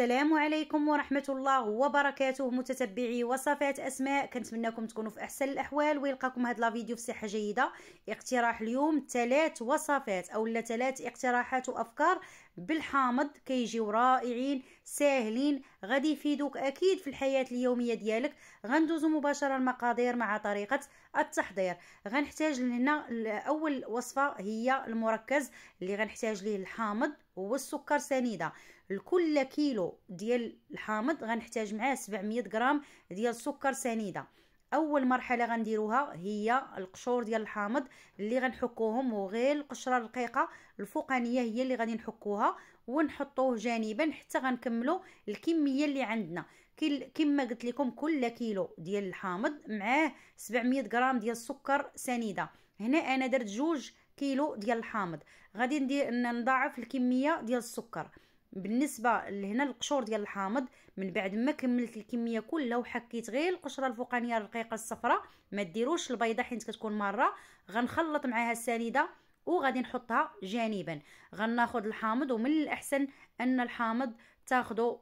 السلام عليكم ورحمة الله وبركاته متتبعي وصفات أسماء، كنتمنىكم تكونوا في أحسن الأحوال ويلقاكم هذا الفيديو في صحة جيدة. اقتراح اليوم 3 وصفات أو 3 اقتراحات وأفكار بالحامض، كيجيو رائعين ساهلين غادي يفيدوك أكيد في الحياة اليومية ديالك. غندوزو مباشرة المقادير مع طريقة التحضير. غنحتاج لهنا أول وصفة هي المركز اللي غنحتاج ليه الحامض هو السكر سنيدة. لكل كيلو ديال الحامض غنحتاج معاه 700 غرام ديال السكر سنيدة. اول مرحله غنديروها هي القشور ديال الحامض اللي غنحكوهم، وغير القشره الرقيقه الفوقانيه هي اللي غادي نحكوها ونحطوه جانبا حتى غنكملوا الكميه اللي عندنا. كما قلت لكم كل كيلو ديال الحامض معاه 700 غرام ديال السكر سنيده. هنا انا درت 2 كيلو ديال الحامض، غادي ندير نضاعف الكميه ديال السكر. بالنسبه لهنا القشور ديال الحامض من بعد ما كملت الكميه كلها وحكيت غير القشره الفوقانيه الرقيقه الصفراء، ما ديروش البيضه حيت كتكون مره، غنخلط معها السنيده وغادي نحطها جانبا. غناخذ الحامض، ومن الاحسن ان الحامض تاخذوا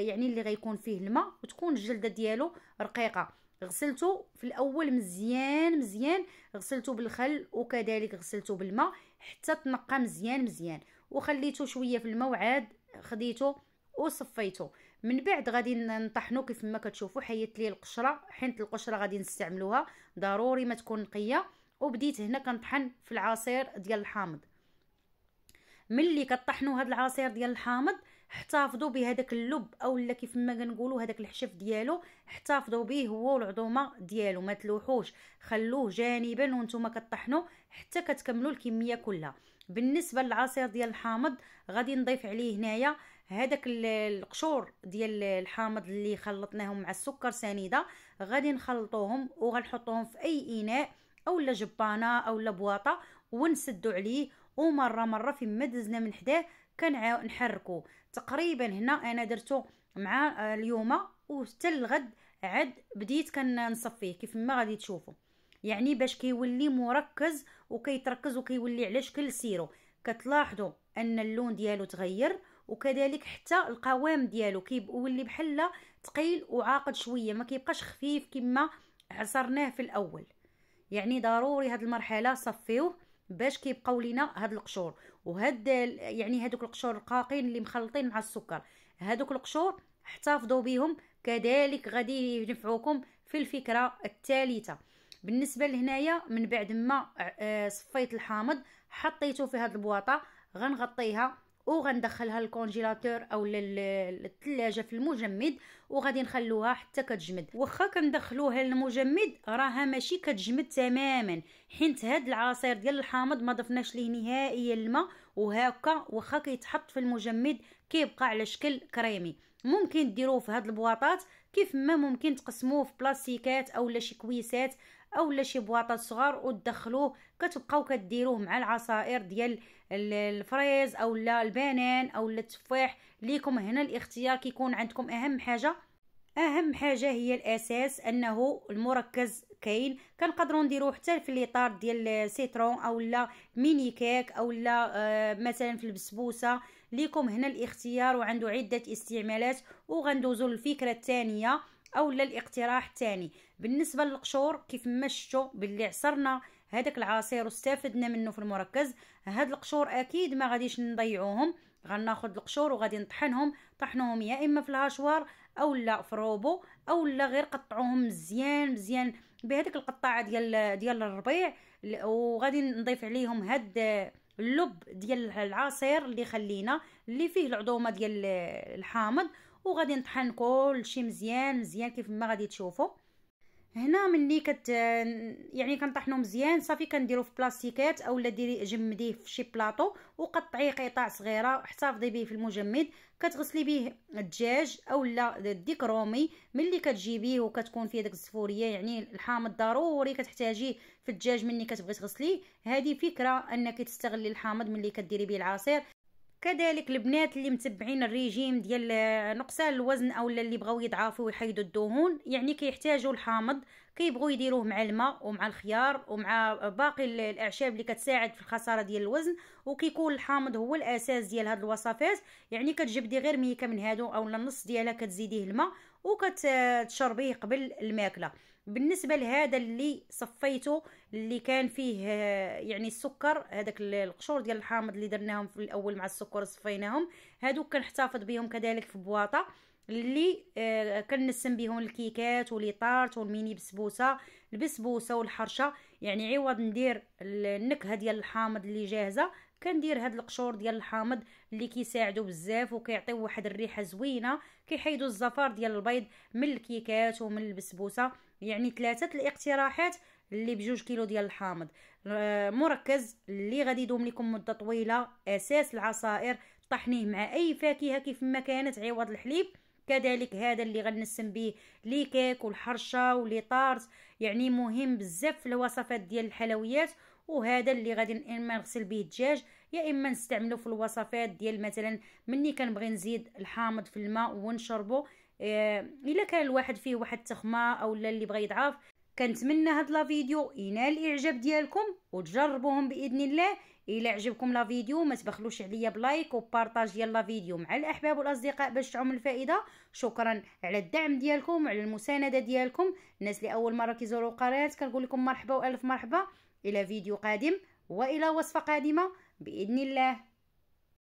يعني اللي غيكون فيه الماء وتكون الجلده ديالو رقيقه. غسلته في الاول مزيان، غسلته بالخل وكذلك غسلته بالماء حتى تنقى مزيان وخليته شويه في الماء، وعاد خديته وصفيته. من بعد غادي نطحنو كيف ما كتشوفوا. حيدت ليه القشره حيت القشره غادي نستعملوها ضروري ما تكون نقيه. وبديت هنا كنطحن في العصير ديال الحامض. ملي كطحنوا هذا العصير ديال الحامض احتفظوا بهذاك اللب اولا كيف ما كنقولوا هذاك الحشف ديالو، احتفظوا به هو والعظومه ديالو ما تلوحوش، خلوه جانبا وانتم كطحنوا حتى كتكملوا الكميه كلها. بالنسبه للعصير ديال الحامض غادي نضيف عليه هنايا هذاك القشور ديال الحامض اللي خلطناهم مع السكر سنيده، غادي نخلطوهم وغنحطوهم في اي اناء اولا جبانه اولا بواطه ونسدوا عليه، ومره مره فيما دزنا من حداه كنحركو. تقريبا هنا انا درتو مع اليوم وحتى الغد عاد بديت كنصفيه كيف ما غادي تشوفوا، يعني باش كيولي مركز وكيتركز وكيولي على شكل سيرو. كتلاحظوا ان اللون ديالو تغير وكذلك حتى القوام ديالو كيولي بحال ثقيل وعاقد شويه، ما كيبقاش خفيف كما عصرناه في الاول. يعني ضروري هاد المرحله صفيوه باش كيبقاو لينا هاد القشور وهاد يعني هادوك القشور الرقاقين اللي مخلطين مع السكر، هادوك القشور احتفظوا بهم كذلك غادي ينفعوكم في الفكره الثالثه. بالنسبه لهنايا من بعد ما صفيت الحامض حطيته في هاد البواطه، غنغطيها وغندخلها للكونجيلاتور او للثلاجه في المجمد، وغادي نخلوها حتى كتجمد. واخا كندخلوها للمجمد راها ماشي كتجمد تماما حيت هاد العصير ديال الحامض ما ضفناش ليه نهائيا الماء، وهكا واخا كيتحط في المجمد كيبقى على شكل كريمي. ممكن ديروه في هاد البواطات كيف ما ممكن تقسموه في بلاستيكات اولا شي كويسات اولا شي بواطات صغار وتدخلوه، كتبقاو كديروه مع العصائر ديال الفريز اولا البنان اولا التفاح ليكم هنا الاختيار كيكون عندكم. اهم حاجه هي الاساس انه المركز كاين، كنقدروا نديروه حتى في الاطار ديال سيترون اولا ميني كيك اولا مثلا في البسبوسه. ليكم هنا الاختيار وعنده عده استعمالات. وغندوزوا للفكره الثانيه اولا الاقتراح الثاني. بالنسبه للقشور كيف ما شفتوا باللي عصرنا هذاك العصير واستفدنا منه في المركز، هاد القشور اكيد ما غاديش نضيعوهم. غناخذ القشور وغادي نطحنهم، طحنوهم يا اما في الهاشوار اولا في الروبو اولا غير قطعوهم مزيان بهذيك القطاعه ديال الربيع، وغادي نضيف عليهم هاد اللب ديال العصير اللي خلينا اللي فيه العظومه ديال الحامض، وغادي نطحن كلشي مزيان كيف ما غادي تشوفوا. هنا ملي يعني كنطحنو مزيان صافي كنديرو في بلاستيكات اولا ديري جمديه في شي بلاطو وقطعيه قطع صغيره، احتفظي به في المجمد. كتغسلي به الدجاج اولا الديك رومي ملي كتجيبيه وكتكون فيه داك الزفوريه، يعني الحامض ضروري كتحتاجيه في الدجاج ملي كتبغي تغسليه. هذه فكره انك تستغلي الحامض ملي كديري به العصير، كذلك البنات اللي متبعين الريجيم ديال نقصان الوزن او اللي بغاو يضعفوا ويحيدوا الدهون، يعني كيحتاجوا الحامض، كيبغوا يديروه مع الماء ومع الخيار ومع باقي الاعشاب اللي كتساعد في الخساره ديال الوزن، وكيكون الحامض هو الاساس ديال هاد الوصفات. يعني كتجبدي غير ميكه من هادو او النص ديالها، كتزيديه الماء وكتشربيه قبل الماكله. بالنسبه لهذا اللي صفيته اللي كان فيه يعني السكر، هذاك القشور ديال الحامض اللي درناهم في الاول مع السكر صفيناهم، هادوك كنحتفظ بهم كذلك في بواطه اللي كنسم بهم الكيكات وليطارت والميني بسبوسه البسبوسه والحرشه. يعني عوض ندير النكهه ديال الحامض اللي جاهزه، كندير هاد القشور ديال الحامض اللي كيساعدوا بزاف وكيعطيو واحد الريحه زوينه، كيحيدوا الزفار ديال البيض من الكيكات ومن البسبوسه. يعني ثلاثه الاقتراحات اللي بجوج كيلو ديال الحامض مركز اللي غادي يدوم لكم مده طويله، اساس العصائر، طحنيه مع اي فاكهه كيف ما كانت عوض الحليب. كذلك هذا اللي غنسم به لي كيك والحرشه ولي طارت، يعني مهم بزاف في الوصفات ديال الحلويات. وهذا اللي غادي اما نغسل به الدجاج يا اما نستعمله في الوصفات ديال مثلا مني كنبغي نزيد الحامض في الماء ونشربه الا كان الواحد فيه واحد التخمه او اللي بغى يضعف. كنتمنى هاد لا فيديو ينال الاعجاب ديالكم وتجربوهم باذن الله. الا عجبكم لا فيديو ما تبخلوش عليا بلايك وبارطاج ديال لا فيديو مع الاحباب والاصدقاء باش تعم الفائده. شكرا على الدعم ديالكم وعلى المسانده ديالكم. الناس اللي اول مره كيزوروا القناه كنقول لكم مرحبا والف مرحبا. الى فيديو قادم والى وصفه قادمه باذن الله.